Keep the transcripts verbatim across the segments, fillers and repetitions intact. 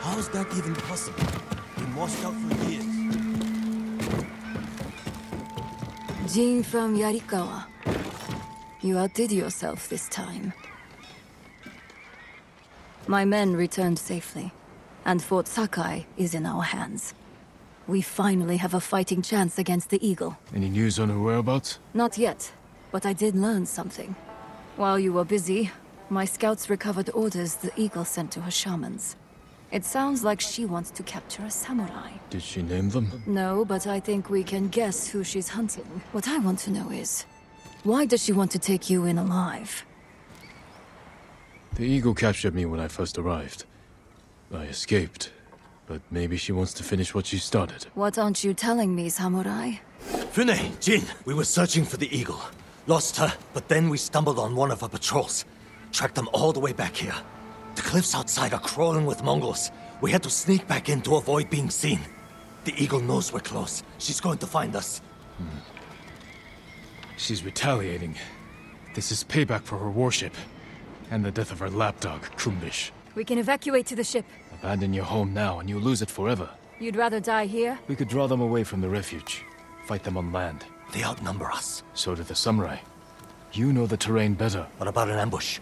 How is that even possible? We must out for years. Jin from Yarikawa. You outdid yourself this time. My men returned safely, and Fort Sakai is in our hands. We finally have a fighting chance against the Eagle. Any news on her whereabouts? Not yet, but I did learn something. While you were busy, my scouts recovered orders the Eagle sent to her shamans. It sounds like she wants to capture a samurai. Did she name them? No, but I think we can guess who she's hunting. What I want to know is, why does she want to take you in alive? The Eagle captured me when I first arrived. I escaped. But maybe she wants to finish what she started. What aren't you telling me, samurai? Bune, Jin, we were searching for the Eagle. Lost her, but then we stumbled on one of her patrols. Tracked them all the way back here. The cliffs outside are crawling with Mongols. We had to sneak back in to avoid being seen. The Eagle knows we're close. She's going to find us. Hmm. She's retaliating. This is payback for her warship. And the death of her lapdog, Krumbish. We can evacuate to the ship. Abandon your home now, and you'll lose it forever. You'd rather die here? We could draw them away from the refuge. Fight them on land. They outnumber us. So do the samurai. You know the terrain better. What about an ambush?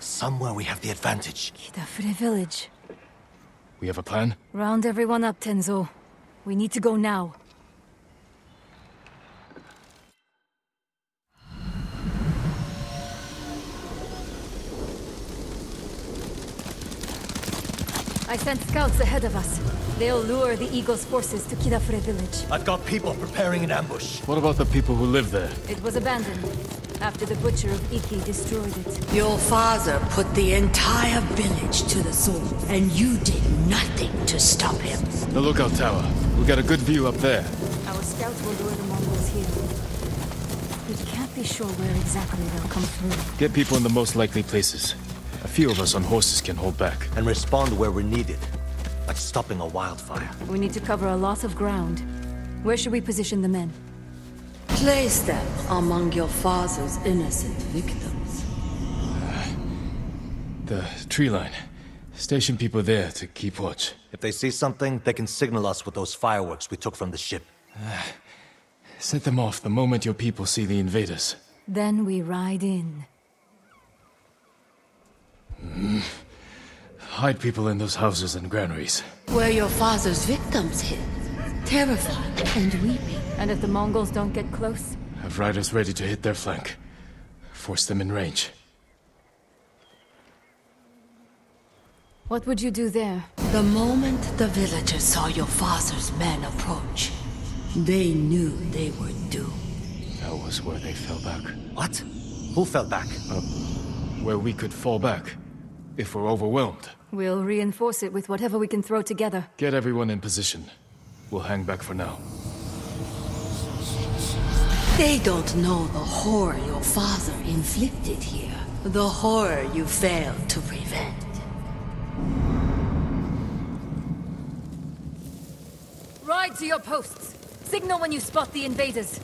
Somewhere we have the advantage. Kidafure Village. We have a plan? Round everyone up, Tenzo. We need to go now. I sent scouts ahead of us. They'll lure the Eagle's forces to Kidafure Village. I've got people preparing an ambush. What about the people who live there? It was abandoned after the Butcher of Iki destroyed it. Your father put the entire village to the sword, and you did nothing to stop him. The lookout tower. We'll get a good view up there. Our scouts will lure the Mongols here. We can't be sure where exactly they'll come through. Get people in the most likely places. A few of us on horses can hold back. And respond where we're needed. Like stopping a wildfire. We need to cover a lot of ground. Where should we position the men? Place them among your father's innocent victims. Uh, the tree line. Station people there to keep watch. If they see something, they can signal us with those fireworks we took from the ship. Uh, set them off the moment your people see the invaders. Then we ride in. Mm. Hide people in those houses and granaries. Were your father's victims hid, terrified and weeping. And if the Mongols don't get close? Have riders ready to hit their flank. Force them in range. What would you do there? The moment the villagers saw your father's men approach, they knew they were doomed. That was where they fell back. What? Who fell back? Uh, where we could fall back. If we're overwhelmed. We'll reinforce it with whatever we can throw together. Get everyone in position. We'll hang back for now. They don't know the horror your father inflicted here. The horror you failed to prevent. Ride to your posts. Signal when you spot the invaders.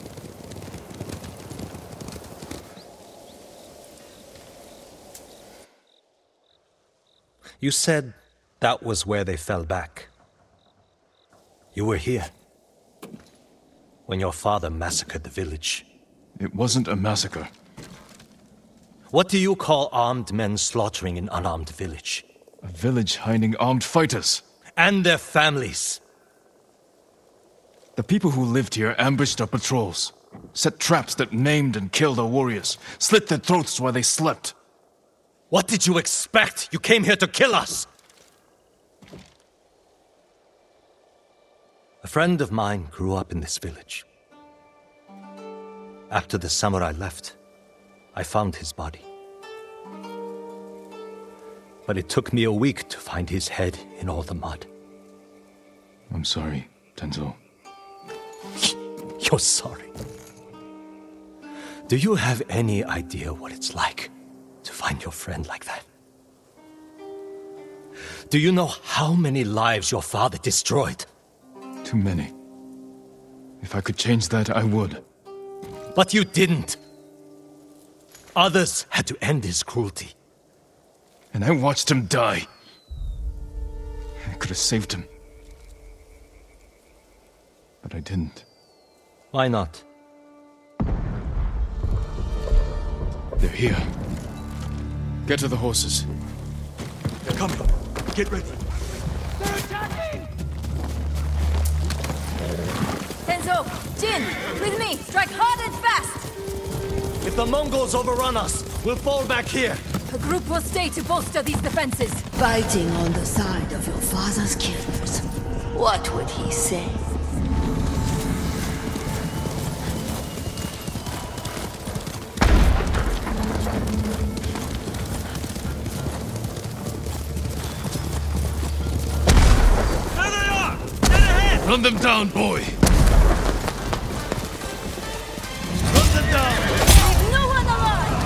You said that was where they fell back. You were here. When your father massacred the village. It wasn't a massacre. What do you call armed men slaughtering an unarmed village? A village hiding armed fighters. And their families. The people who lived here ambushed our patrols. Set traps that maimed and killed our warriors. Slit their throats while they slept. What did you expect? You came here to kill us! A friend of mine grew up in this village. After the samurai left, I found his body. But it took me a week to find his head in all the mud. I'm sorry, Tenzo. You're sorry. Do you have any idea what it's like? To find your friend like that. Do you know how many lives your father destroyed? Too many. If I could change that, I would. But you didn't. Others had to end his cruelty. And I watched him die. could have saved him. But I didn't. Why not? They're here. Get to the horses. They're coming. Get ready. They're attacking! Tenzo, Jin, with me. Strike hard and fast! If the Mongols overrun us, we'll fall back here. A group will stay to bolster these defenses. Fighting on the side of your father's killers. What would he say? Run them down, boy! Run them down! Leave no one alive!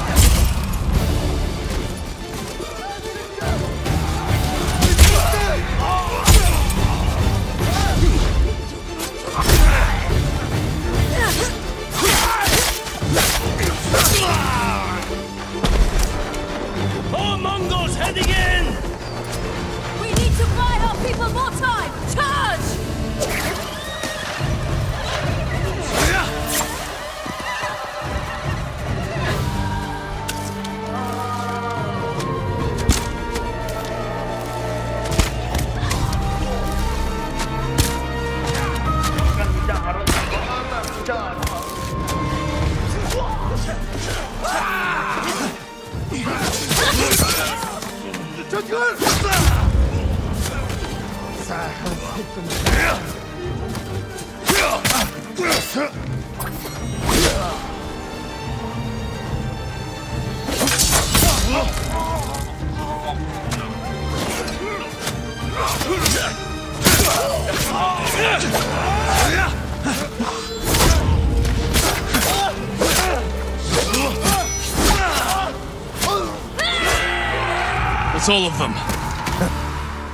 More Mongols heading in! We need to buy our people more time! Charge! That's all of them.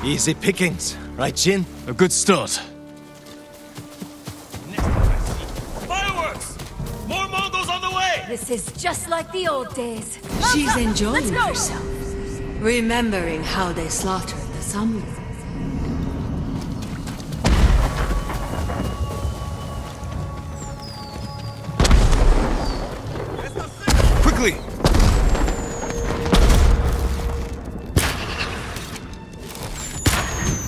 Easy pickings, right, Jin? A good start. Fireworks! More Mongols on the way! This is just like the old days. She's enjoying herself, remembering how they slaughtered the Samurai. Quickly!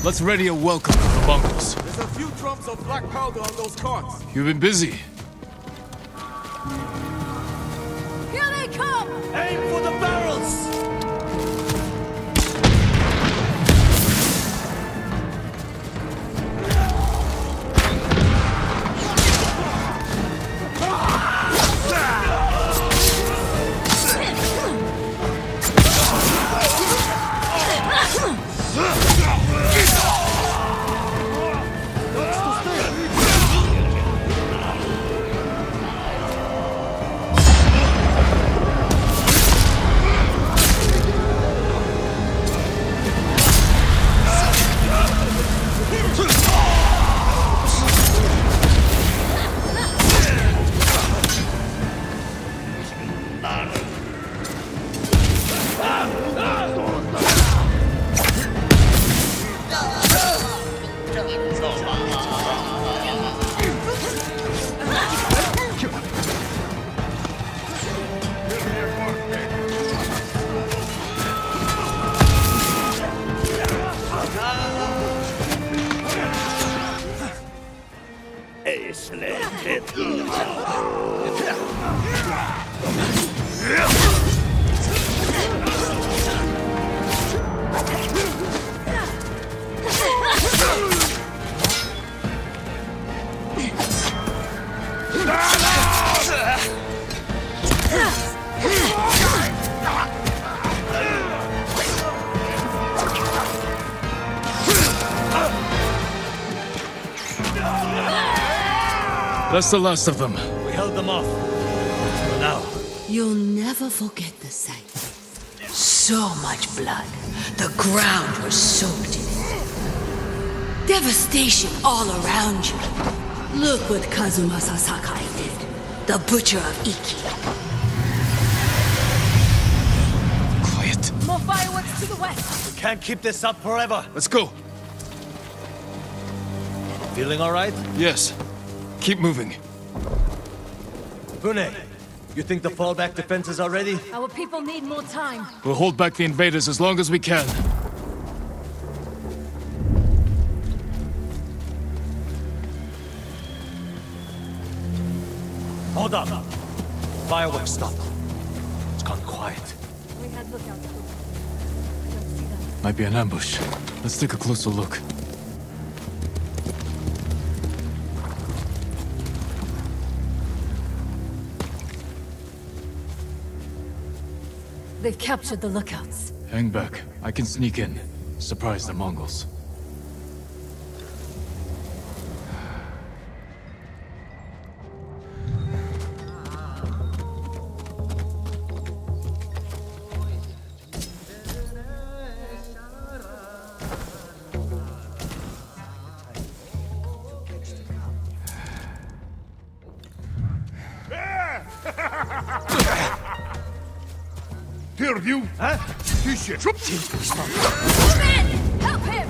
Let's ready a welcome to the Mongols. There's a few drums of black powder on those carts. You've been busy. Here they come! Aim for the barrels! That's the last of them. We held them off. For now. You'll never forget the sight. So much blood. The ground was soaked in it. Devastation all around you. Look what Kazumasa Sakai did. The Butcher of Iki. Quiet. More fireworks to the west. We can't keep this up forever. Let's go. Feeling all right? Yes. Keep moving. Bune, you think the fallback defenses are ready? Our people need more time. We'll hold back the invaders as long as we can. Hold up. Fireworks stop. It's gone quiet. We had lookouts. I don't see them. Might be an ambush. Let's take a closer look. They've captured the lookouts. Hang back. I can sneak in. Surprise the Mongols. Drop him! Men! Help him!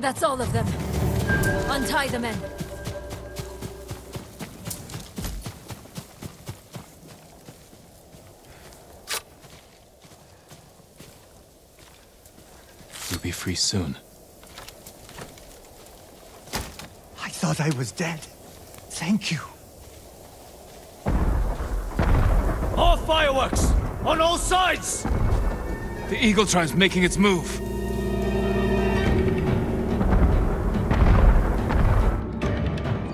That's all of them. Untie the men. You'll be free soon. I thought I was dead. Thank you. All fireworks! On all sides! The Eagle Tribe's making its move.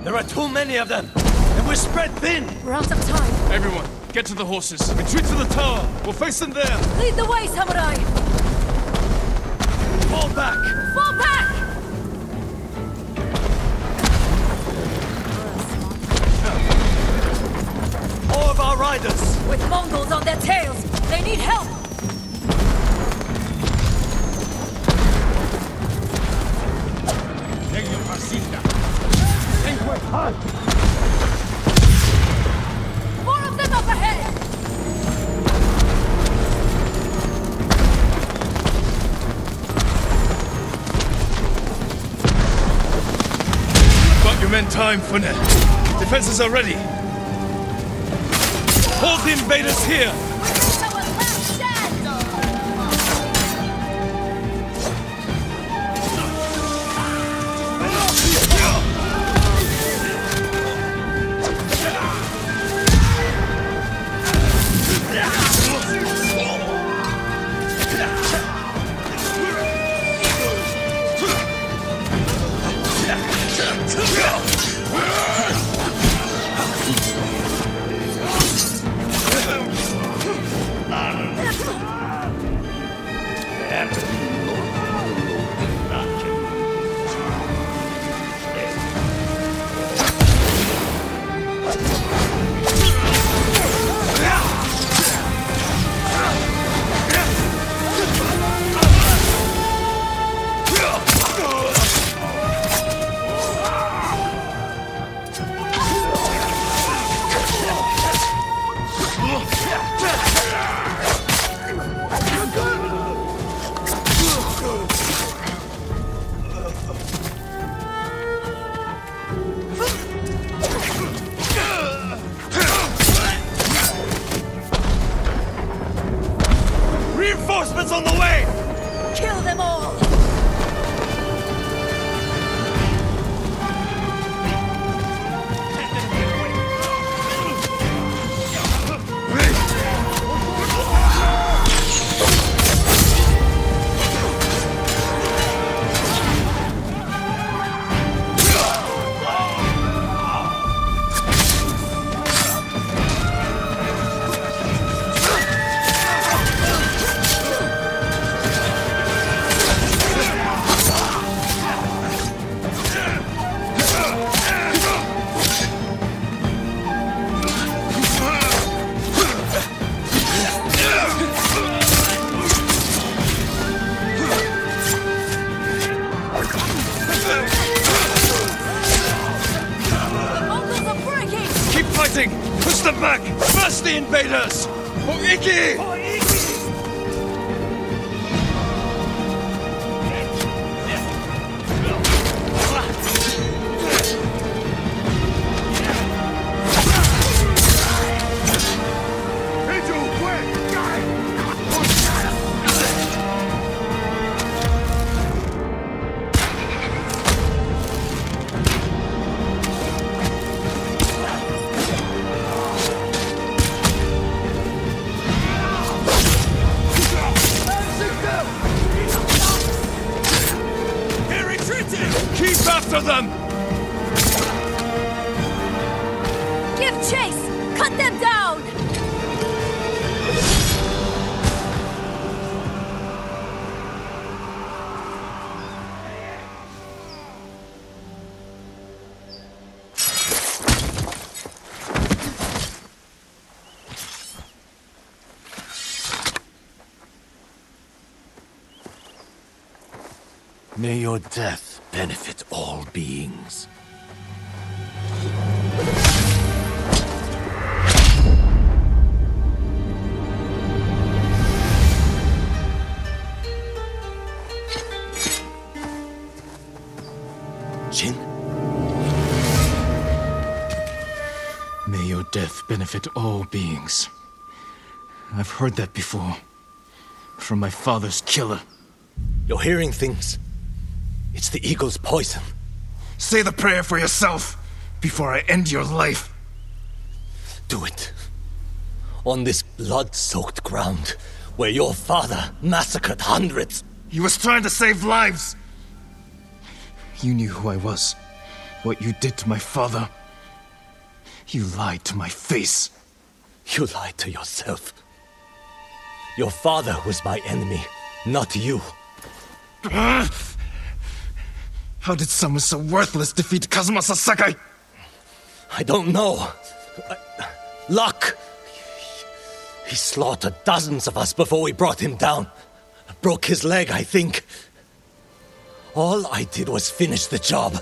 There are too many of them, and we're spread thin! We're out of time. Everyone, get to the horses. Retreat to the tower. We'll face them there. Lead the way, samurai! Fall back! Fall back! More of our riders! With Mongols on their tails, they need help! Hunt. More of them up ahead! Got your men time, Fune. Defenses are ready. Hold the invaders here! fighting! Push them back! Burst the invaders! For Iki! For Iki! May your death benefit all beings. Jin? May your death benefit all beings. I've heard that before. From my father's killer. You're hearing things. It's the eagle's poison. Say the prayer for yourself before I end your life. Do it. On this blood-soaked ground where your father massacred hundreds. He was trying to save lives. You knew who I was, what you did to my father. You lied to my face. You lied to yourself. Your father was my enemy, not you. How did someone so worthless defeat Kazumasa Sakai? I don't know. I, luck! He, he slaughtered dozens of us before we brought him down. Broke his leg, I think. All I did was finish the job.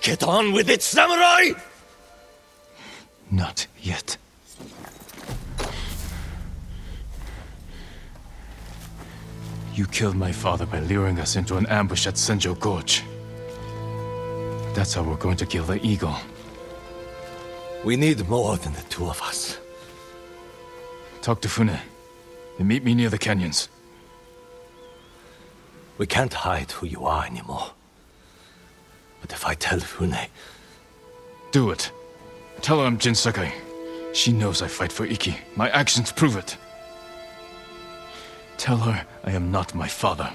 Get on with it, samurai! Not yet. You killed my father by luring us into an ambush at Senjo Gorge. That's how we're going to kill the eagle. We need more than the two of us. Talk to Fune, and meet me near the canyons. We can't hide who you are anymore. But if I tell Fune... Do it. Tell her I'm Jin Sakai. She knows I fight for Iki. My actions prove it. Tell her I am not my father.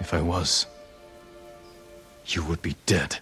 If I was, you would be dead.